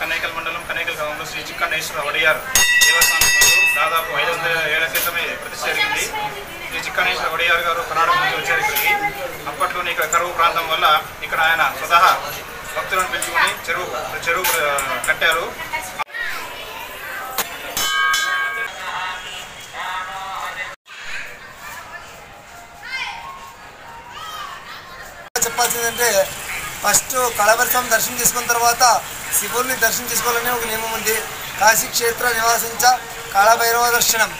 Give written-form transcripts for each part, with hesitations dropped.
कनेकल मंडल कनेकल गांव श्री चिक्कनेश्वर वडियार देवस्थान दादापू 500 ఏళ్ల క్రితమే ప్రతిష్ఠించింది। श्री चिक्कनेश्वर वडियार गारु प्रारंभिंचारु। इक्कडिकी अप्पट्लोने इक्कड करुवु प्रांतं वल्ल इक्कड आयन स्वतः भक्तुलनु पिलुचुकोनि చెరువు కట్టారు। చెప్పాల్సిందంటే ఫస్ట్ కళావర్ స్వామి దర్శనం చేసుకున్న తర్వాత శివుని దర్శనం చేసుకోవాలనే ఒక నియమం ఉంది। కాశీ క్షేత్ర నివాసించ కాళభైరవ దర్శనం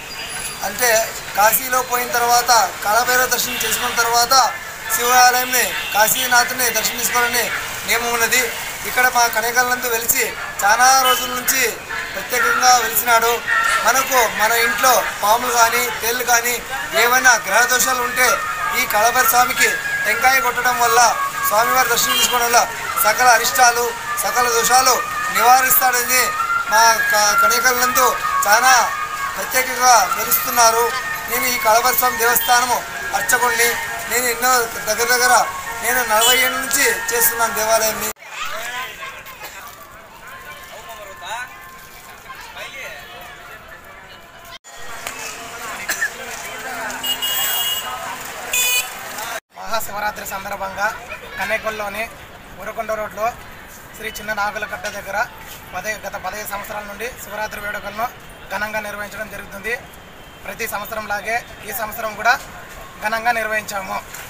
అంటే కాశీలో పోయిన తర్వాత కాళభైరవ దర్శనం చేసుకున్న తర్వాత శివాలయంని కాశీనాథుని దర్శనం చేసుకోవాలనే నియమం ఉన్నది। ఇక్కడ మా కనేకల్లందు వెలిసి చాలా రోజుల నుంచి ప్రత్యేకంగా వెలిసినాడు। మనకు మన ఇంట్లో పాములు కానీ తేళ్లు కానీ ఏమైనా గ్రహ దోషాలు ఉంటే ఈ కాళభైరవ స్వామికి టెంకాయ కొట్టడం వల్ల స్వామివారి దర్శనం చేసుకోవడం వల్ల సకల అరిష్టాలు సకల దోషాలు నివారిస్తాడని మా కనేకల్లందు చాలా ప్రత్యేకంగా వెలుస్తున్నారు। నేను ఈ కాళభైరవ స్వామి దేవస్థానము అర్చకుడిని। నేను ఎన్నో దగ్గర నేను 40 ఏళ్ల నుంచి చేస్తున్నాను దేవాలయాన్ని। మహాశివరాత్రి సందర్భంగా కనేకల్లోని ఉరకొండ రోడ్లో శ్రీ చిన్న నాగులకట్ట దగ్గర గత 15 సంవత్సరాల నుండి శివరాత్రి వేడుకలను ఘనంగా నిర్వహించడం జరుగుతుంది। ప్రతి సంవత్సరంలాగే ఈ సంవత్సరం కూడా ఘనంగా నిర్వహించాము।